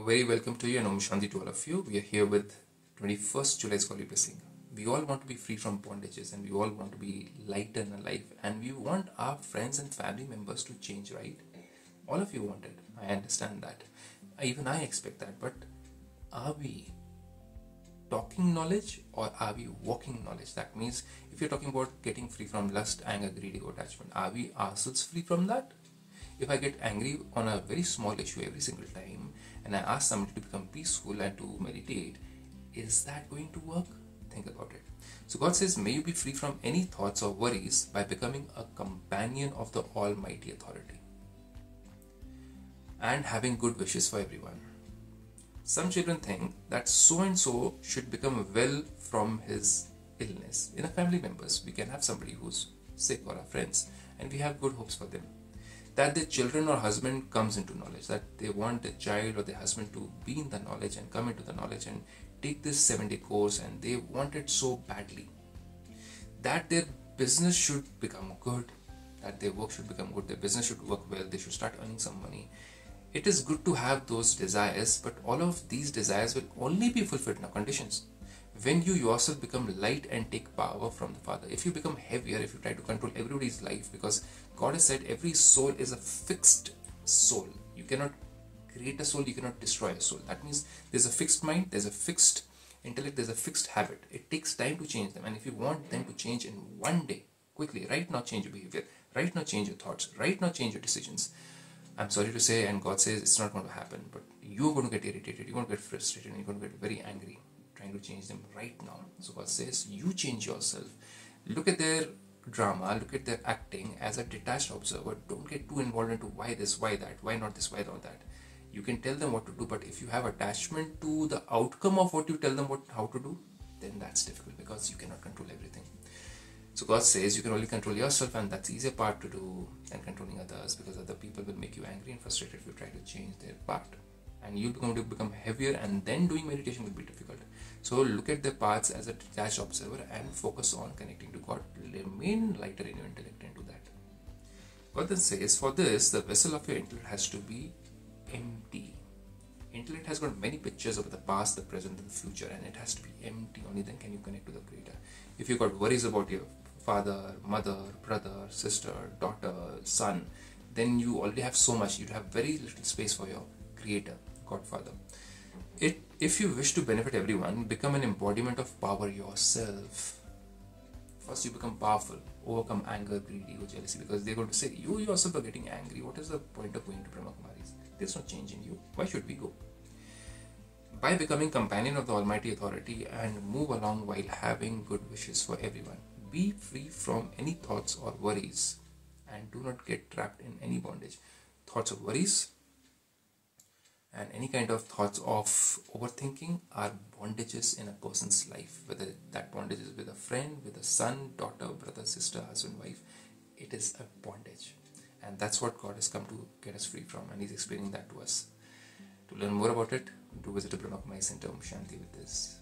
A very welcome to you and Om Shanti to all of you. We are here with 21st July's holy blessing. We all want to be free from bondages and we all want to be lighter in life, and we want our friends and family members to change, right? All of you want it. I understand that. Even I expect that. But are we talking knowledge or are we walking knowledge? That means if you're talking about getting free from lust, anger, greed, ego, attachment, are we ourselves free from that? If I get angry on a very small issue every single time and I ask somebody to become peaceful and to meditate, is that going to work? Think about it. So God says, may you be free from any thoughts or worries by becoming a companion of the Almighty Authority and having good wishes for everyone. Some children think that so and so should become well from his illness. In our family members, we can have somebody who's sick, or our friends, and we have good hopes for them. That their children or husband comes into knowledge, that they want their child or their husband to be in the knowledge and come into the knowledge and take this 7-day course, and they want it so badly. That their business should become good, that their work should become good, their business should work well, they should start earning some money. It is good to have those desires, but all of these desires will only be fulfilled in our conditions. When you yourself become light and take power from the Father. If you become heavier, if you try to control everybody's life, because God has said every soul is a fixed soul. You cannot create a soul, you cannot destroy a soul. That means there's a fixed mind, there's a fixed intellect, there's a fixed habit. It takes time to change them. And if you want them to change in one day, quickly, right now change your behavior, right now change your thoughts, right now change your decisions. I'm sorry to say, and God says it's not going to happen, but you're going to get irritated, you're going to get frustrated, and you're going to get very angry. Trying to change them right now. So God says, you change yourself. Look at their drama, look at their acting as a detached observer. Don't get too involved into why this, why that, why not this, why not that. You can tell them what to do, but if you have attachment to the outcome of what you tell them how to do, then that's difficult because you cannot control everything. So God says you can only control yourself, and that's the easier part to do than controlling others, because other people will make you angry and frustrated if you try to change their part. And you're going to become heavier, and then doing meditation will be difficult. So look at the paths as a detached observer and focus on connecting to God. Remain lighter in your intellect and do that. God then says, for this, the vessel of your intellect has to be empty. Intellect has got many pictures of the past, the present, and the future, and it has to be empty. Only then can you connect to the Creator. If you've got worries about your father, mother, brother, sister, daughter, son, then you already have so much. You have very little space for your Creator, Godfather. If you wish to benefit everyone, become an embodiment of power yourself. First you become powerful, overcome anger, greed, ego, jealousy, because they're going to say, you yourself are getting angry. What is the point of going to Brahmakumaris? There's no change in you. Why should we go? By becoming companion of the Almighty Authority and move along while having good wishes for everyone. Be free from any thoughts or worries and do not get trapped in any bondage. Thoughts of worries and any kind of thoughts of overthinking are bondages in a person's life, whether that bondage is with a friend, with a son, daughter, brother, sister, husband, wife. It is a bondage, and that's what God has come to get us free from, and He's explaining that to us. To learn more about it, do visit the Brahmakumari Center Om Shanti with this.